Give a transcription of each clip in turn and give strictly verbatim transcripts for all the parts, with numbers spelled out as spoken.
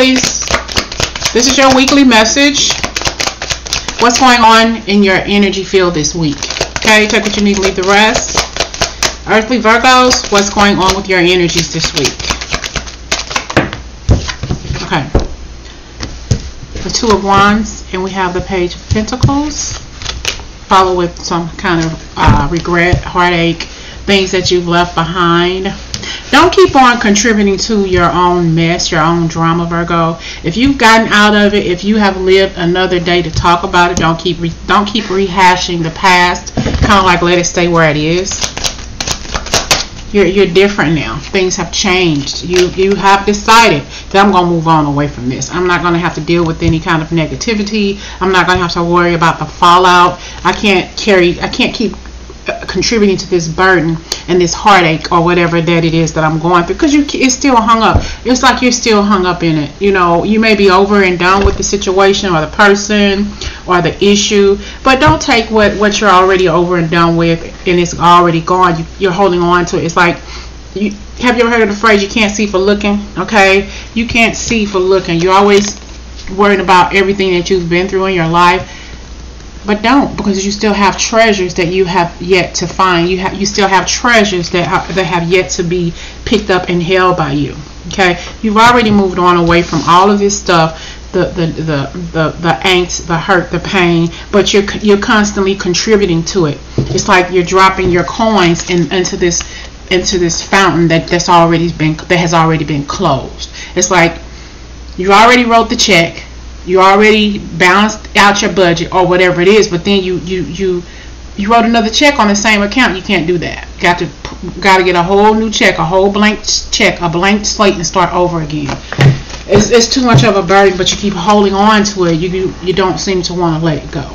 please. This is your weekly message. What's going on in your energy field this week? Okay, take what you need, leave the rest. Earthly Virgos, what's going on with your energies this week? Okay. The Two of Wands, and we have the Page of Pentacles. Follow with some kind of uh, regret, heartache, things that you've left behind. Don't keep on contributing to your own mess, your own drama, Virgo. If you've gotten out of it, if you have lived another day to talk about it, don't keep re don't keep rehashing the past. Kind of like let it stay where it is. You're you're different now. Things have changed. You you have decided that I'm gonna move on away from this. I'm not gonna have to deal with any kind of negativity. I'm not gonna have to worry about the fallout. I can't carry. I can't keep contributing to this burden and this heartache or whatever that it is that I'm going through, because you it's still hung up. It's like you're still hung up in it. You know, you may be over and done with the situation or the person or the issue, but don't take what what you're already over and done with and it's already gone. You, you're holding on to it. It's like, you have you ever heard of the phrase, you can't see for looking? Okay, you can't see for looking. You're always worrying about everything that you've been through in your life. But don't, because you still have treasures that you have yet to find. You have, you still have treasures that ha that have yet to be picked up and held by you. Okay, you've already moved on away from all of this stuff, the the the the, the angst, the hurt, the pain. But you're you're constantly contributing to it. It's like you're dropping your coins in, into this into this fountain that that's already been that has already been closed. It's like you already wrote the check. You already balanced out your budget or whatever it is, but then you you you you wrote another check on the same account. You can't do that. Got to got to get a whole new check, a whole blank check, a blank slate, and start over again. It's it's too much of a burden, but you keep holding on to it. You you, you don't seem to want to let it go.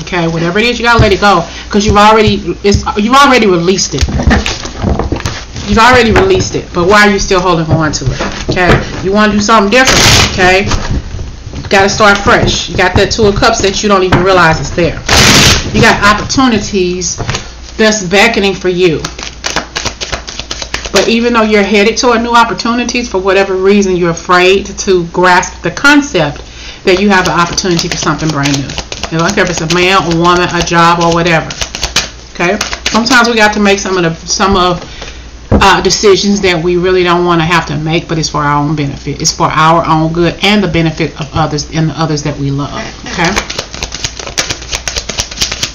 Okay, whatever it is, you gotta let it go, because you've already it's you've already released it. You've already released it, but why are you still holding on to it? Okay, you want to do something different. Okay. Got to start fresh. You got that Two of Cups that you don't even realize is there. You got opportunities that's beckoning for you, but even though you're headed toward new opportunities, for whatever reason you're afraid to grasp the concept that you have an opportunity for something brand new. I don't care if it's a man, a woman, a job, or whatever. Okay, sometimes we got to make some of the some of Uh, decisions that we really don't want to have to make, but it's for our own benefit. It's for our own good and the benefit of others and the others that we love. Okay,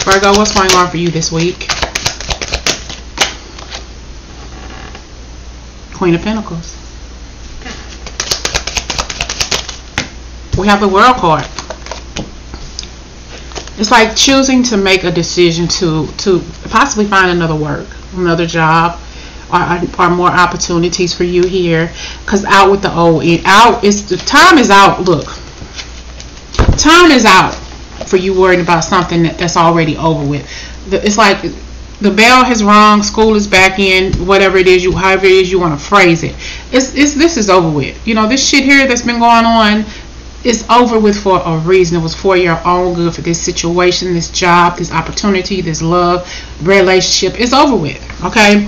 Virgo, what's going on for you this week? Queen of Pentacles. We have the World card. It's like choosing to make a decision to to possibly find another work, another job. Are, are more opportunities for you here, because out with the old out is the time is out. Look, time is out for you worrying about something that, that's already over with. The, it's like the bell has rung, school is back in, whatever it is you however it is you want to phrase it. It's, it's this is over with. You know, this shit here that's been going on, it's over with for a reason. It was for your own good, for this situation, this job, this opportunity, this love relationship. It's over with. Okay,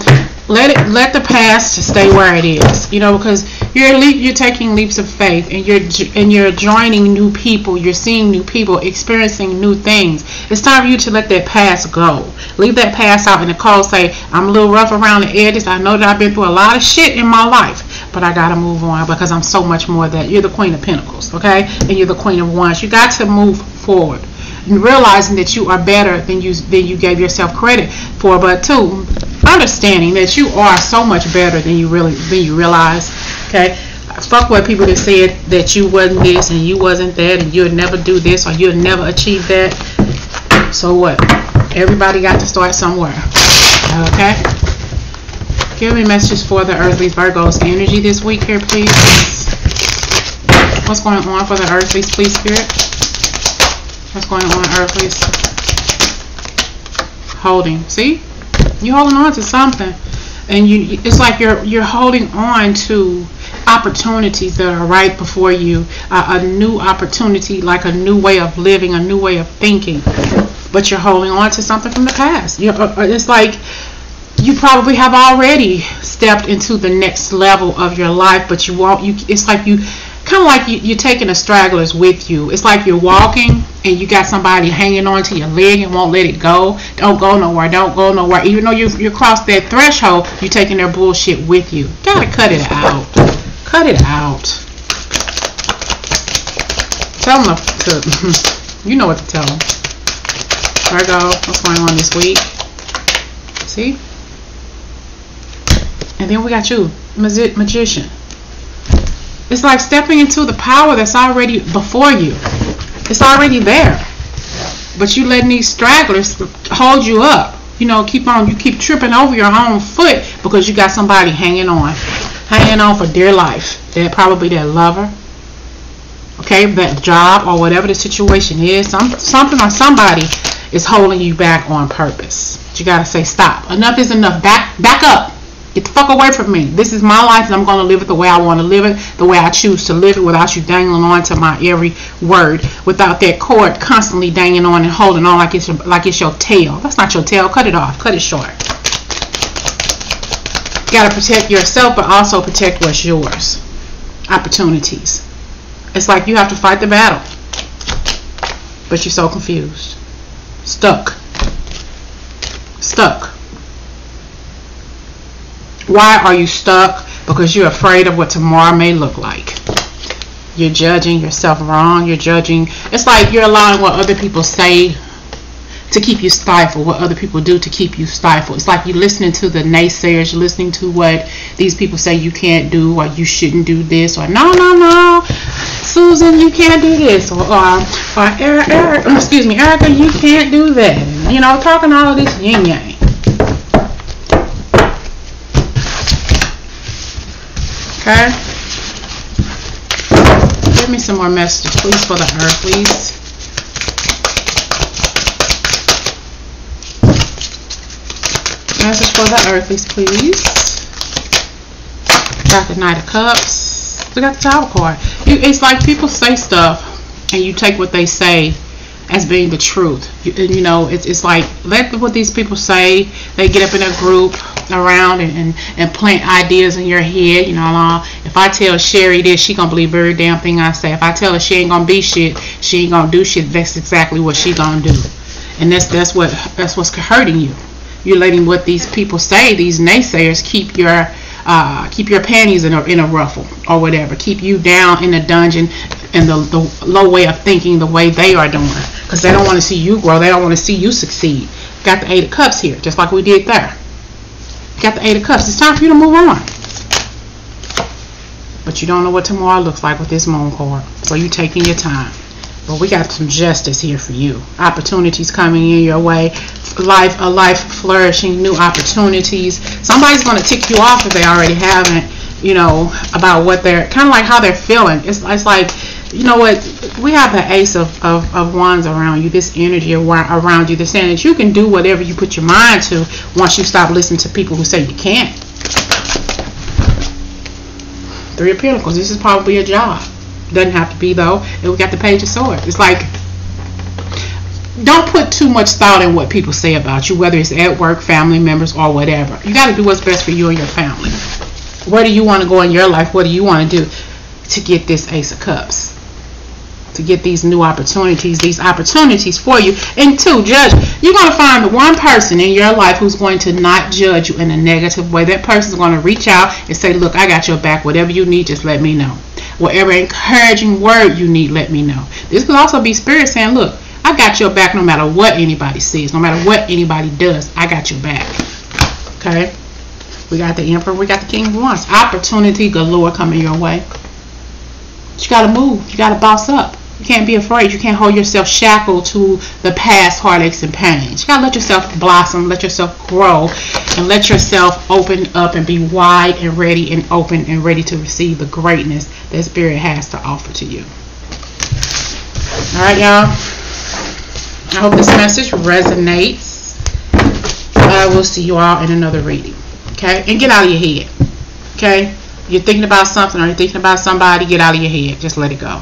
let it let the past stay where it is. You know, because you're le you're taking leaps of faith, and you're and you're joining new people. You're seeing new people, experiencing new things. It's time for you to let that past go. Leave that past out in the cold. Say, I'm a little rough around the edges. I know that I've been through a lot of shit in my life, but I gotta move on, because I'm so much more that. You're the Queen of Pentacles, okay? And you're the Queen of Wands. You got to move forward, and realizing that you are better than you than you gave yourself credit for. But two, understanding that you are so much better than you really than you realize. Okay, fuck what people that said that you wasn't this and you wasn't that and you'll never do this or you'll never achieve that. So what? Everybody got to start somewhere. Okay. Give me messages for the Earthly Virgo's energy this week here, please. What's going on for the Earthlies, please, Spirit? What's going on, Earthlies? Holding. See? You're holding on to something. And you it's like you're you're holding on to opportunities that are right before you. Uh, a new opportunity, like a new way of living, a new way of thinking. But you're holding on to something from the past. You're, it's like... you probably have already stepped into the next level of your life, but you won't. You, it's like you kind of like you, you're taking the stragglers with you. It's like you're walking and you got somebody hanging on to your leg and won't let it go. Don't go nowhere. Don't go nowhere. Even though you've, you crossed that threshold, you're taking their bullshit with you. Gotta cut it out. Cut it out. Tell them to, you know what to tell them. Virgo, what's going on this week? See? And then we got you, Magi- magician. It's like stepping into the power that's already before you. It's already there. But you letting these stragglers hold you up. You know, keep on, you keep tripping over your own foot because you got somebody hanging on. Hanging on for dear life. They're probably their lover. Okay, that job or whatever the situation is. Some, something or somebody is holding you back on purpose. But you got to say stop. Enough is enough. Back, back up. Get the fuck away from me. This is my life and I'm going to live it the way I want to live it, the way I choose to live it, without you dangling on to my every word, without that cord constantly dangling on and holding on like it's your, like it's your tail. That's not your tail. Cut it off. Cut it short. You got to protect yourself but also protect what's yours. Opportunities. It's like you have to fight the battle. But you're so confused. Stuck. Stuck. Why are you stuck? Because you're afraid of what tomorrow may look like. You're judging yourself wrong. You're judging. It's like you're allowing what other people say to keep you stifled. What other people do to keep you stifled. It's like you're listening to the naysayers. You're listening to what these people say you can't do, or you shouldn't do this, or no, no, no, Susan, you can't do this, or, or, or Eric, Eric, excuse me, Erica, you can't do that. You know, talking all of this yin yang. Okay. Give me some more messages, please, for the earth, please. Message for the earthlies, please. Got the Knight of Cups. We got the Tower card. You, it's like people say stuff, and you take what they say as being the truth. You, you know, it's, it's like, let what these people say, they get up in a group around and, and, and plant ideas in your head, you know, uh, if I tell Sherry this, she gonna believe every damn thing I say. If I tell her she ain't gonna be shit, she ain't gonna do shit, that's exactly what she gonna do. And that's that's what that's what's hurting you. You're letting what these people say, these naysayers, keep your uh, keep your panties in a, in a ruffle or whatever, keep you down in a dungeon and the, the low way of thinking the way they are doing, because they don't want to see you grow, they don't want to see you succeed. Got the Eight of Cups here, just like we did there. Got the Eight of Cups. It's time for you to move on. But you don't know what tomorrow looks like with this moon card. So you're taking your time. But we got some justice here for you. Opportunities coming in your way. Life, a life flourishing, new opportunities. Somebody's going to tick you off if they already haven't, you know, about what they're, kind of like how they're feeling. It's, it's like, you know what, we have the Ace of, of, of Wands around you, this energy around you, this energy. You can do whatever you put your mind to once you stop listening to people who say you can't. Three of Pentacles, this is probably a job. Doesn't have to be though. And we got the Page of Swords. It's like, don't put too much thought in what people say about you, whether it's at work, family members, or whatever. You got to do what's best for you and your family. Where do you want to go in your life? What do you want to do to get this Ace of Cups? To get these new opportunities, these opportunities for you. And two, judge. You're going to find the one person in your life who's going to not judge you in a negative way. That person's going to reach out and say, look, I got your back. Whatever you need, just let me know. Whatever encouraging word you need, let me know. This could also be spirit saying, look, I got your back no matter what anybody says. No matter what anybody does, I got your back. Okay? We got the Emperor. We got the King of Wands. Opportunity galore coming your way. But you got to move. You got to boss up. You can't be afraid. You can't hold yourself shackled to the past heartaches and pains. You got to let yourself blossom. Let yourself grow. And let yourself open up and be wide and ready and open and ready to receive the greatness that Spirit has to offer to you. All right, y'all. I hope this message resonates. I will see you all in another reading. Okay, and get out of your head. Okay, you're thinking about something or you're thinking about somebody, get out of your head. Just let it go.